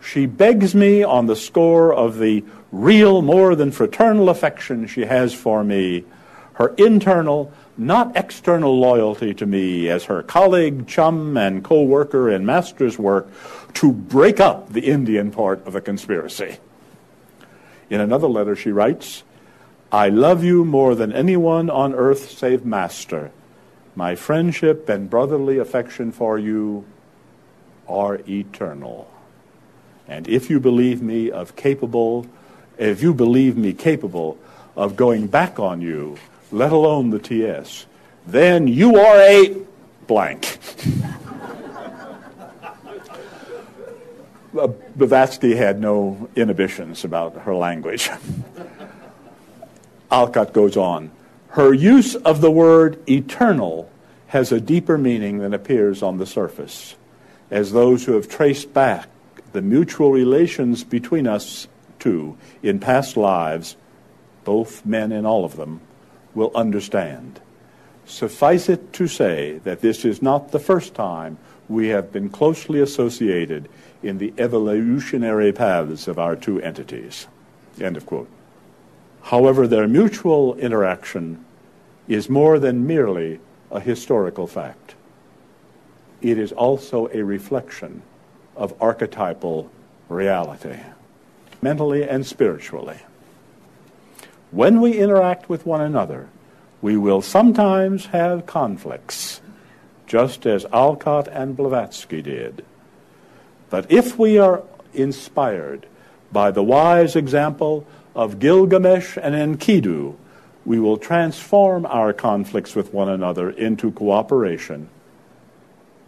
"She begs me on the score of the real more than fraternal affection she has for me, her internal, not external loyalty to me as her colleague, chum, and co-worker in master's work, to break up the Indian part of the conspiracy." In another letter she writes, "I love you more than anyone on earth save master. My friendship and brotherly affection for you are eternal. And if you believe me of capable, if you believe me capable of going back on you, let alone the T S, then you are a blank." Blavatsky had no inhibitions about her language. Olcott goes on, "Her use of the word eternal has a deeper meaning than appears on the surface, as those who have traced back the mutual relations between us two in past lives, both men and all of them, will understand. Suffice it to say that this is not the first time we have been closely associated in the evolutionary paths of our two entities." End of quote. However, their mutual interaction is more than merely a historical fact. It is also a reflection of archetypal reality, mentally and spiritually. When we interact with one another, we will sometimes have conflicts, just as Olcott and Blavatsky did. But if we are inspired by the wise example of Gilgamesh and Enkidu, we will transform our conflicts with one another into cooperation,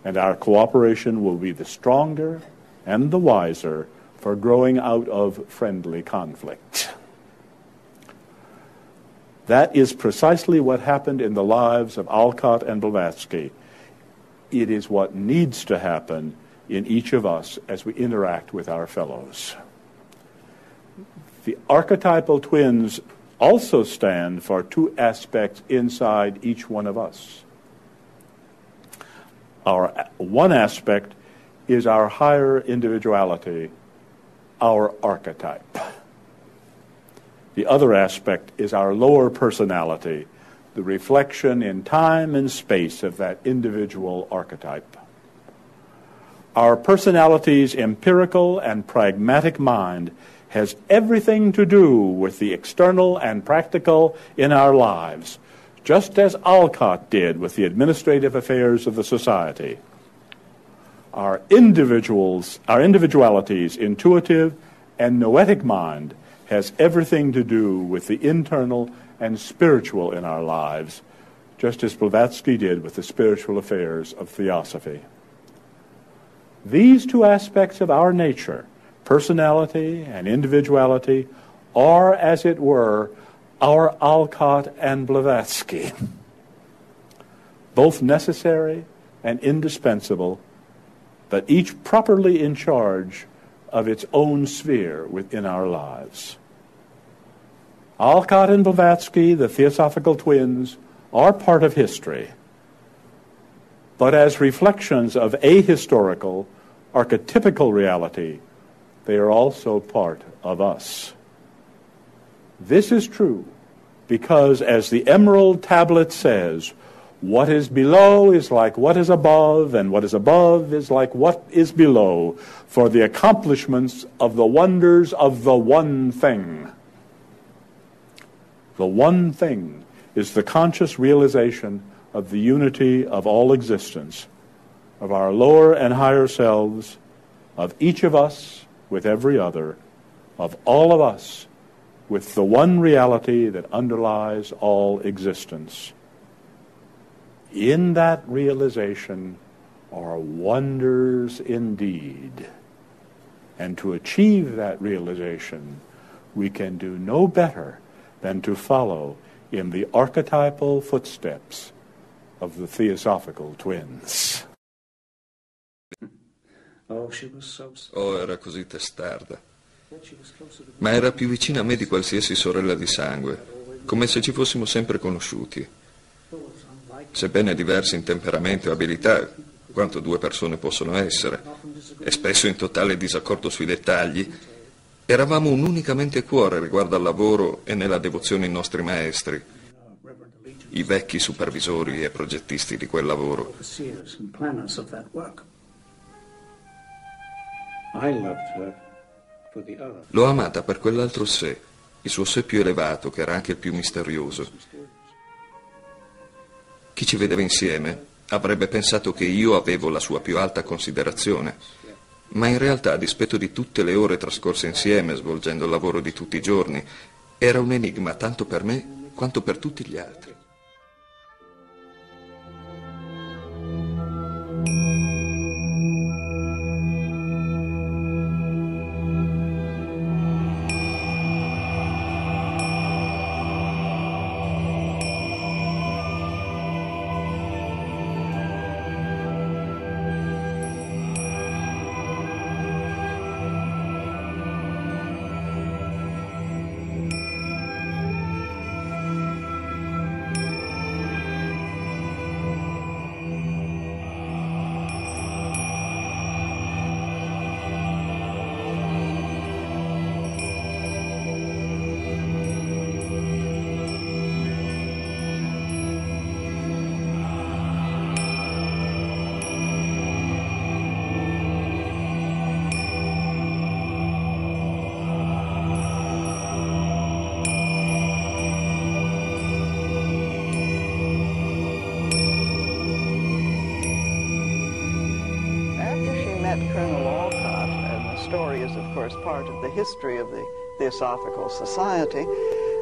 and our cooperation will be the stronger and the wiser for growing out of friendly conflict. That is precisely what happened in the lives of Olcott and Blavatsky. It is what needs to happen in each of us as we interact with our fellows. The archetypal twins also stand for two aspects inside each one of us. Our one aspect is our higher individuality, our archetype. The other aspect is our lower personality, the reflection in time and space of that individual archetype. Our personality's empirical and pragmatic mind has everything to do with the external and practical in our lives, just as Olcott did with the administrative affairs of the society. Our individuals, our individuality's intuitive and noetic mind has everything to do with the internal and spiritual in our lives, just as Blavatsky did with the spiritual affairs of theosophy. These two aspects of our nature, personality and individuality, are, as it were, our Olcott and Blavatsky, both necessary and indispensable, but each properly in charge of its own sphere within our lives. Olcott and Blavatsky, the Theosophical twins, are part of history, but as reflections of ahistorical, archetypical reality, they are also part of us. This is true because, as the Emerald Tablet says, what is below is like what is above, and what is above is like what is below, for the accomplishments of the wonders of the one thing. The one thing is the conscious realization of the unity of all existence, of our lower and higher selves, of each of us with every other, of all of us with the one reality that underlies all existence. In that realization are wonders indeed. And to achieve that realization, we can do no better than to follow in the archetypal footsteps of the Theosophical twins. Oh, she was so... oh, era così testarda. Ma era più vicina a me di qualsiasi sorella di sangue, come se ci fossimo sempre conosciuti. Sebbene diversi in temperamento e abilità, quanto due persone possono essere, e spesso in totale disaccordo sui dettagli, eravamo un unicamente cuore riguardo al lavoro e nella devozione ai nostri maestri, i vecchi supervisori e progettisti di quel lavoro. L'ho amata per quell'altro sé, il suo sé più elevato, che era anche il più misterioso. Chi ci vedeva insieme avrebbe pensato che io avevo la sua più alta considerazione, ma in realtà, a dispetto di tutte le ore trascorse insieme, svolgendo il lavoro di tutti i giorni, era un enigma tanto per me quanto per tutti gli altri. Part of the history of the Theosophical Society,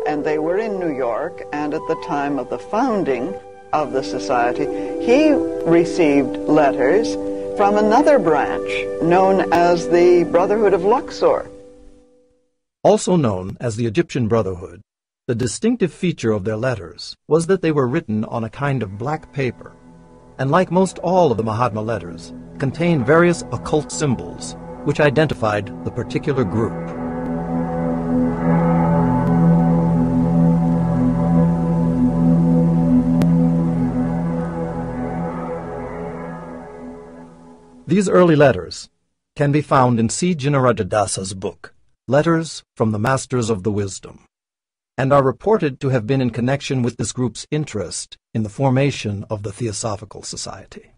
and they were in New York, and at the time of the founding of the society, he received letters from another branch known as the Brotherhood of Luxor. Also known as the Egyptian Brotherhood, the distinctive feature of their letters was that they were written on a kind of black paper, and like most all of the Mahatma letters, contained various occult symbols which identified the particular group. These early letters can be found in C. Jenerajadasa's book, Letters from the Masters of the Wisdom, and are reported to have been in connection with this group's interest in the formation of the Theosophical Society.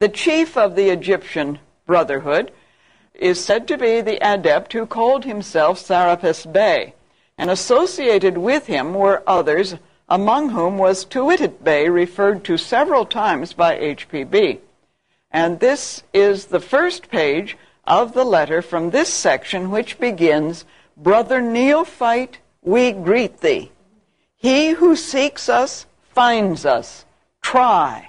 The chief of the Egyptian Brotherhood is said to be the adept who called himself Serapis Bey, and associated with him were others, among whom was Tuitit Bey, referred to several times by H P B. And this is the first page of the letter from this section, which begins, "Brother Neophyte, we greet thee. He who seeks us finds us. Try."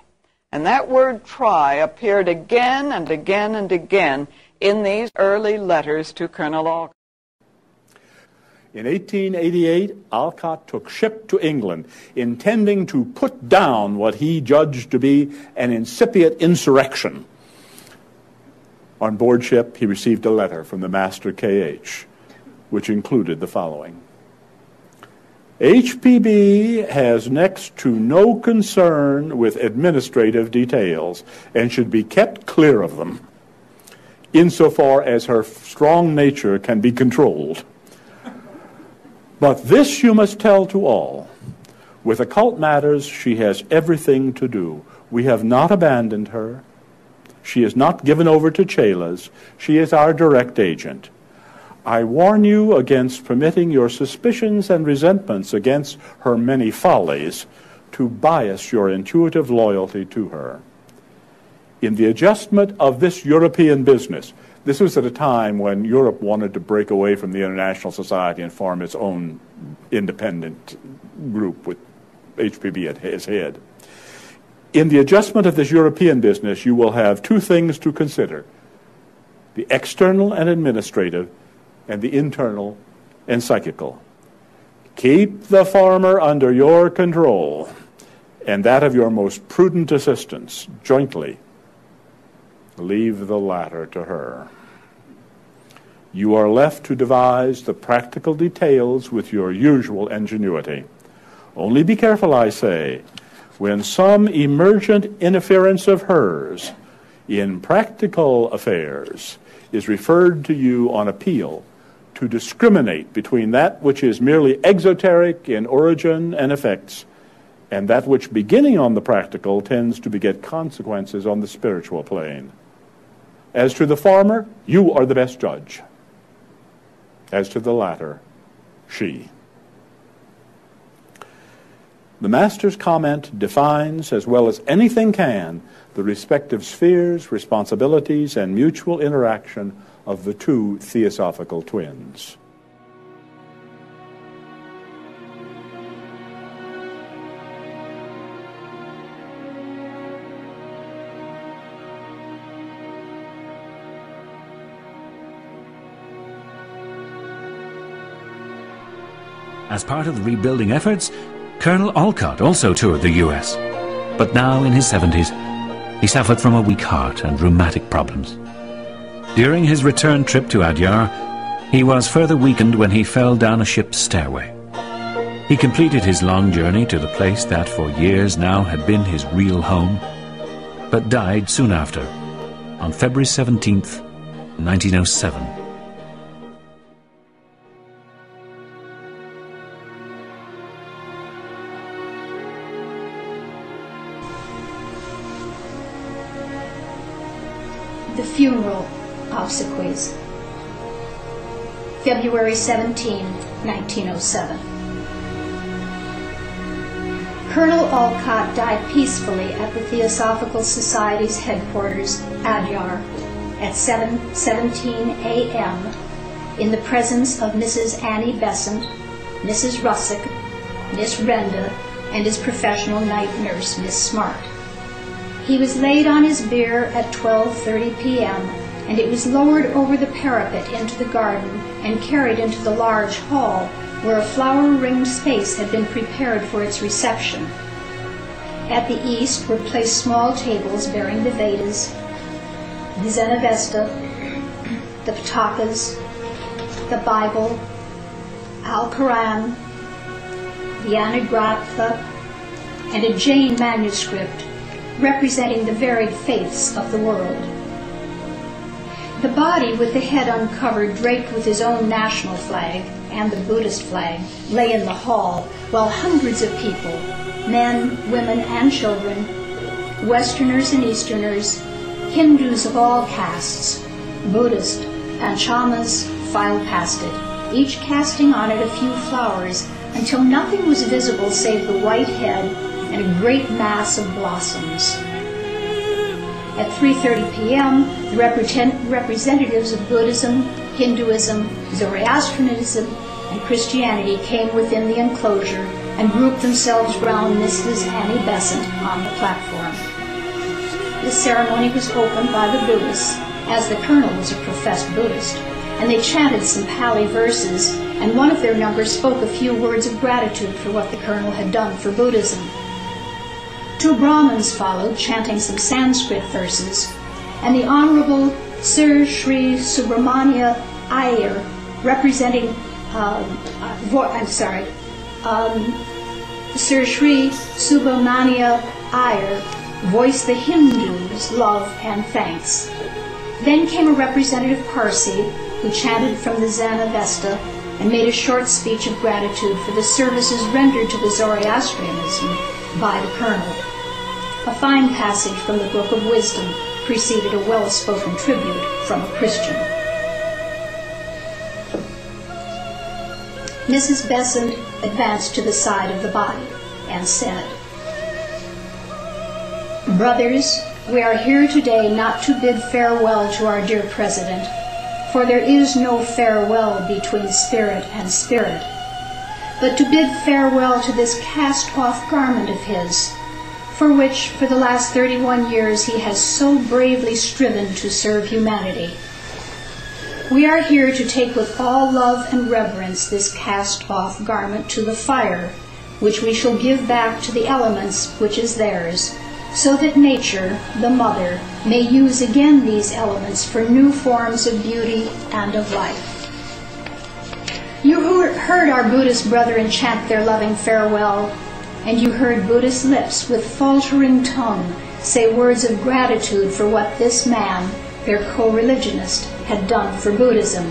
And that word try appeared again and again and again in these early letters to Colonel Olcott. In eighteen eighty-eight, Olcott took ship to England, intending to put down what he judged to be an incipient insurrection. On board ship, he received a letter from the Master K H, which included the following. H P B has next to no concern with administrative details and should be kept clear of them, insofar as her strong nature can be controlled. But this you must tell to all. With occult matters, she has everything to do. We have not abandoned her. She is not given over to chelas. She is our direct agent. I warn you against permitting your suspicions and resentments against her many follies to bias your intuitive loyalty to her. In the adjustment of this European business, this was at a time when Europe wanted to break away from the international society and form its own independent group with H P B at its head. In the adjustment of this European business, you will have two things to consider: the external and administrative, and the internal and psychical. Keep the former under your control and that of your most prudent assistants jointly. Leave the latter to her. You are left to devise the practical details with your usual ingenuity. Only be careful, I say, when some emergent interference of hers in practical affairs is referred to you on appeal, to discriminate between that which is merely exoteric in origin and effects and that which, beginning on the practical, tends to beget consequences on the spiritual plane. As to the former, you are the best judge. As to the latter, she. The Master's comment defines, as well as anything can, the respective spheres, responsibilities, and mutual interaction of the two theosophical twins. As part of the rebuilding efforts, Colonel Olcott also toured the U S, but now in his seventies, he suffered from a weak heart and rheumatic problems. During his return trip to Adyar, he was further weakened when he fell down a ship's stairway. He completed his long journey to the place that for years now had been his real home, but died soon after, on February seventeenth, nineteen oh seven. Funeral obsequies, February seventeenth, nineteen oh seven. Colonel Olcott died peacefully at the Theosophical Society's headquarters, Adyar, at seven seventeen a m in the presence of Missus Annie Besant, Missus Russick, Miss Renda, and his professional night nurse, Miss Smart. He was laid on his bier at twelve thirty p m, and it was lowered over the parapet into the garden and carried into the large hall, where a flower-ringed space had been prepared for its reception. At the east were placed small tables bearing the Vedas, the Zend-Avesta, the Pitakas, the Bible, Al-Quran, the Anagratha, and a Jain manuscript, representing the varied faiths of the world. The body, with the head uncovered, draped with his own national flag and the Buddhist flag, lay in the hall, while hundreds of people, men, women, and children, Westerners and Easterners, Hindus of all castes, Buddhists, and Chamas, filed past it, each casting on it a few flowers, until nothing was visible save the white head and a great mass of blossoms. At three thirty p m, the represent representatives of Buddhism, Hinduism, Zoroastrianism, and Christianity came within the enclosure and grouped themselves round Missus Annie Besant on the platform. The ceremony was opened by the Buddhists, as the colonel was a professed Buddhist, and they chanted some Pali verses, and one of their numbers spoke a few words of gratitude for what the colonel had done for Buddhism. Two Brahmins followed, chanting some Sanskrit verses, and the Honorable Sir Sri Subramania Iyer, representing, um, uh, I'm sorry, um, Sir Sri Subramania Iyer voiced the Hindus' love and thanks. Then came a representative Parsi, who chanted from the Zend-Avesta and made a short speech of gratitude for the services rendered to the Zoroastrianism by the colonel. A fine passage from the Book of Wisdom preceded a well-spoken tribute from a Christian. Missus Besant advanced to the side of the body and said, Brothers, we are here today not to bid farewell to our dear president, for there is no farewell between spirit and spirit, but to bid farewell to this cast-off garment of his, for which for the last thirty-one years he has so bravely striven to serve humanity. We are here to take with all love and reverence this cast-off garment to the fire, which we shall give back to the elements which is theirs, so that nature, the mother, may use again these elements for new forms of beauty and of life. You heard our Buddhist brethren chant their loving farewell, and you heard Buddhist lips with faltering tongue say words of gratitude for what this man, their co-religionist, had done for Buddhism.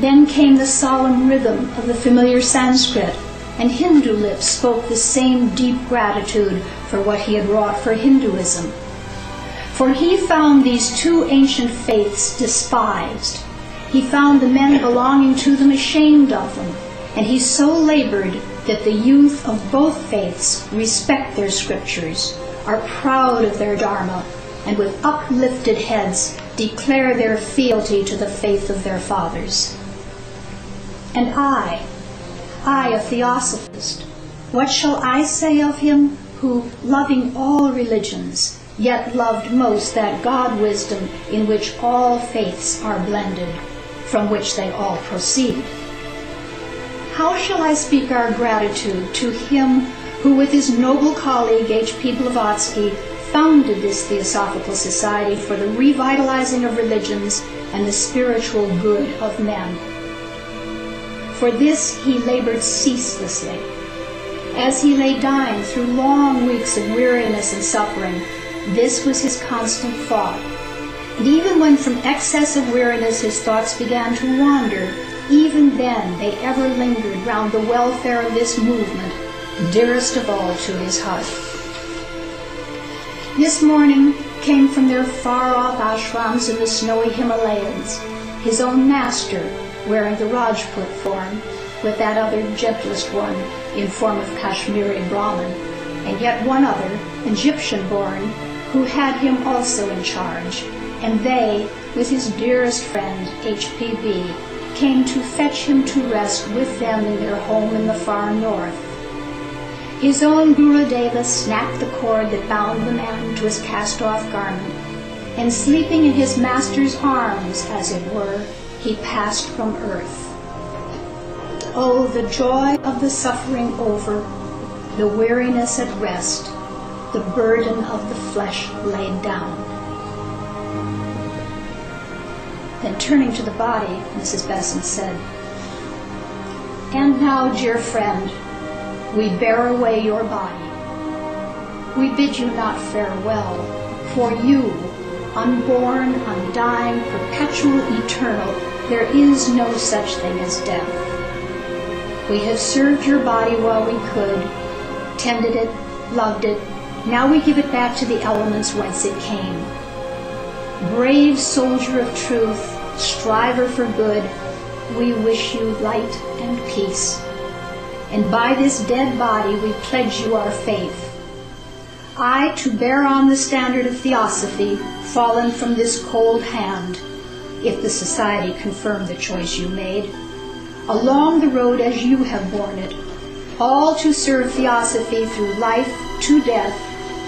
Then came the solemn rhythm of the familiar Sanskrit, and Hindu lips spoke the same deep gratitude for what he had wrought for Hinduism. For he found these two ancient faiths despised. He found the men belonging to them ashamed of them, and he so labored that the youth of both faiths respect their scriptures, are proud of their dharma, and with uplifted heads declare their fealty to the faith of their fathers. And I, I, a theosophist, what shall I say of him who, loving all religions, yet loved most that God-wisdom in which all faiths are blended, from which they all proceed? How shall I speak our gratitude to him who, with his noble colleague H P Blavatsky, founded this Theosophical Society for the revitalizing of religions and the spiritual good of men? For this he labored ceaselessly. As he lay dying through long weeks of weariness and suffering, this was his constant thought. And even when from excess of weariness his thoughts began to wander, even then they ever lingered round the welfare of this movement, dearest of all to his heart. This morning came from their far-off ashrams in the snowy Himalayas, his own master, wearing the Rajput form, with that other gentlest one in form of Kashmiri Brahmin, and yet one other, Egyptian-born, who had him also in charge, and they, with his dearest friend, H P B, came to fetch him to rest with them in their home in the far north. His own Gurudeva snapped the cord that bound the man to his cast-off garment, and sleeping in his master's arms, as it were, he passed from earth. Oh, the joy of the suffering over, the weariness at rest, the burden of the flesh laid down. Then turning to the body, Missus Besant said, "And now, dear friend, we bear away your body. We bid you not farewell, for you, unborn, undying, perpetual, eternal, there is no such thing as death. We have served your body while we could, tended it, loved it. Now we give it back to the elements whence it came. Brave soldier of truth, striver for good, we wish you light and peace. And by this dead body we pledge you our faith. I, to bear on the standard of theosophy, fallen from this cold hand, if the society confirm the choice you made, along the road as you have borne it, all to serve theosophy through life to death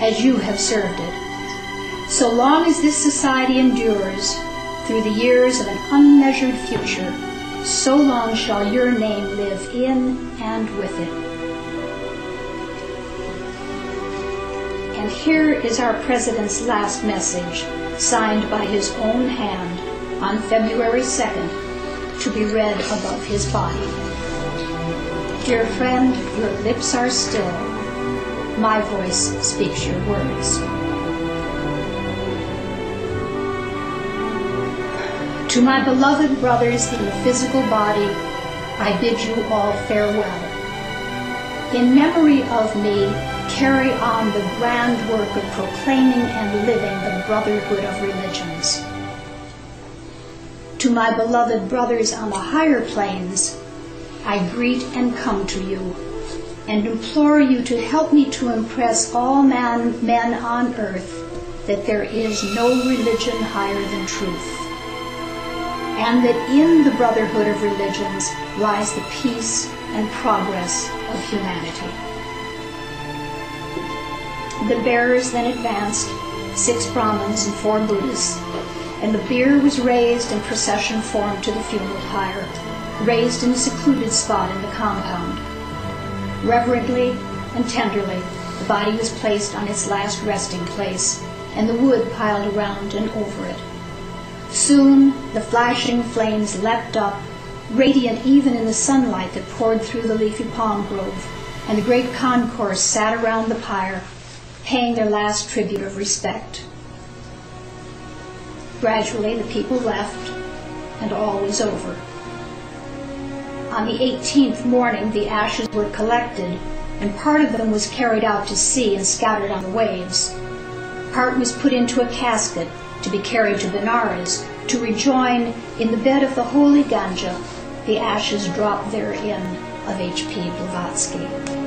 as you have served it. So long as this society endures, through the years of an unmeasured future, so long shall your name live in and with it." And here is our president's last message, signed by his own hand on February second, to be read above his body. "Dear friend, your lips are still. My voice speaks your words. To my beloved brothers in the physical body, I bid you all farewell. In memory of me, carry on the grand work of proclaiming and living the brotherhood of religions. To my beloved brothers on the higher planes, I greet and come to you, and implore you to help me to impress all man, men on earth that there is no religion higher than truth, and that in the brotherhood of religions lies the peace and progress of humanity. The bearers then advanced, six Brahmins and four Buddhists, and the bier was raised and procession formed to the funeral pyre, raised in a secluded spot in the compound. Reverently and tenderly, the body was placed on its last resting place, and the wood piled around and over it. Soon the flashing flames leapt up, radiant even in the sunlight that poured through the leafy palm grove, and the great concourse sat around the pyre, paying their last tribute of respect. Gradually the people left, and all was over. On the eighteenth morning the ashes were collected, and part of them was carried out to sea and scattered on the waves. Part was put into a casket to be carried to Benares, to rejoin in the bed of the holy Ganga, the ashes dropped therein of H P Blavatsky.